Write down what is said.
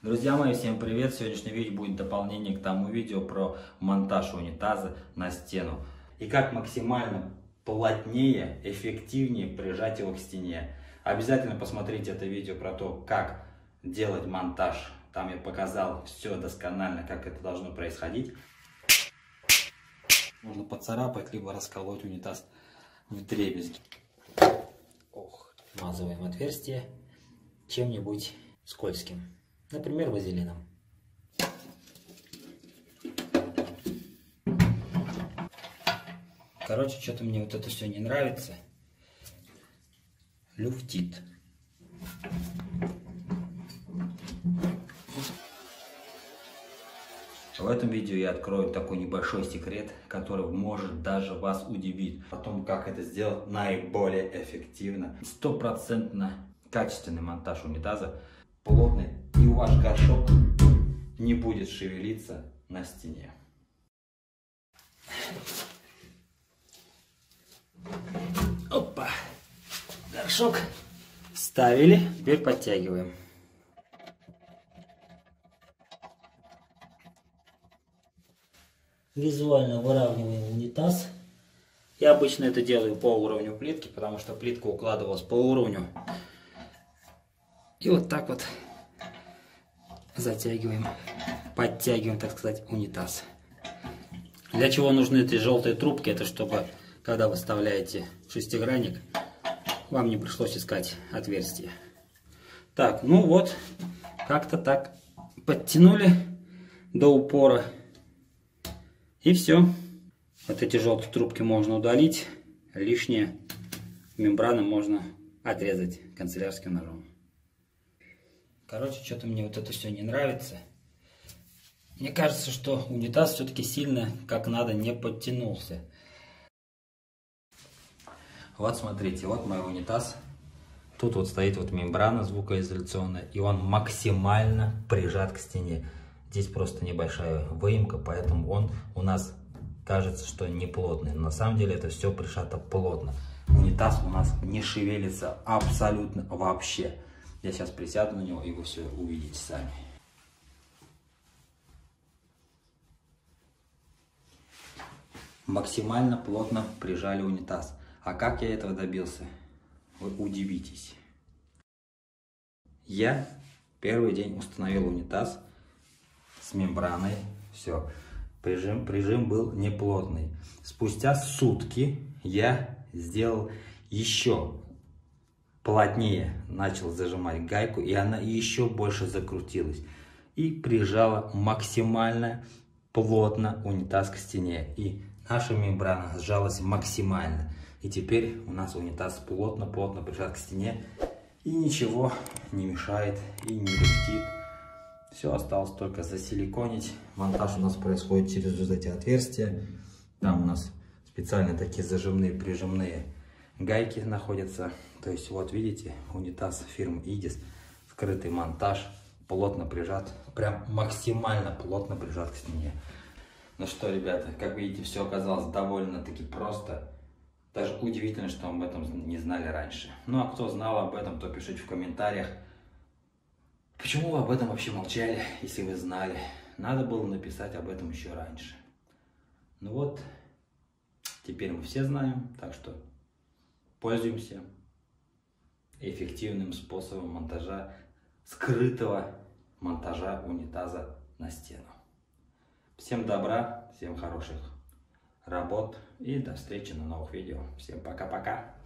Друзья мои, всем привет! Сегодняшнее видео будет дополнение к тому видео про монтаж унитаза на стену и как максимально плотнее, эффективнее прижать его к стене. Обязательно посмотрите это видео про то, как делать монтаж. Там я показал все досконально, как это должно происходить. Можно поцарапать, либо расколоть унитаз вдребезги. Смазываем отверстие чем-нибудь скользким. Например, вазелином. Короче, что-то мне вот это все не нравится. Люфтит. В этом видео я открою такой небольшой секрет, который может даже вас удивить. О том, как это сделать наиболее эффективно. 100% качественный монтаж унитаза. Плотный. И ваш горшок не будет шевелиться на стене. Опа! Горшок вставили, теперь подтягиваем. Визуально выравниваем унитаз. Я обычно это делаю по уровню плитки, потому что плитка укладывалась по уровню. И вот так вот затягиваем, подтягиваем, так сказать, унитаз. Для чего нужны эти желтые трубки? Это чтобы, когда вы вставляете шестигранник, вам не пришлось искать отверстие. Так, ну вот, как-то так подтянули до упора. И все. Вот эти желтые трубки можно удалить. Лишние мембраны можно отрезать канцелярским ножом. Короче, что-то мне вот это все не нравится. Мне кажется, что унитаз все-таки сильно, как надо, не подтянулся. Вот смотрите, вот мой унитаз. Тут вот стоит вот мембрана звукоизоляционная, и он максимально прижат к стене. Здесь просто небольшая выемка, поэтому он у нас кажется, что не плотный. Но на самом деле это все прижато плотно. Унитаз у нас не шевелится абсолютно вообще. Я сейчас присяду на него, и вы все увидите сами. Максимально плотно прижали унитаз. А как я этого добился? Вы удивитесь. Я первый день установил унитаз с мембраной. Все. Прижим был неплотный. Спустя сутки я сделал еще плотнее, начал зажимать гайку, и она еще больше закрутилась и прижала максимально плотно унитаз к стене, и наша мембрана сжалась максимально, и теперь у нас унитаз плотно прижат к стене, и ничего не мешает и не летит. Все, осталось только засиликонить. Монтаж у нас происходит через вот эти отверстия. Там у нас специально такие зажимные прижимные гайки находятся. То есть вот видите, унитаз фирмы Идис, скрытый монтаж, плотно прижат, прям максимально плотно прижат к стене. Ну что, ребята, как видите, все оказалось довольно-таки просто. Даже удивительно, что мы об этом не знали раньше. Ну а кто знал об этом, то пишите в комментариях, почему вы об этом вообще молчали, если вы знали. Надо было написать об этом еще раньше. Ну вот, теперь мы все знаем, так что пользуемся эффективным способом монтажа, скрытого монтажа унитаза на стену. Всем добра, всем хороших работ и до встречи на новых видео. Всем пока-пока!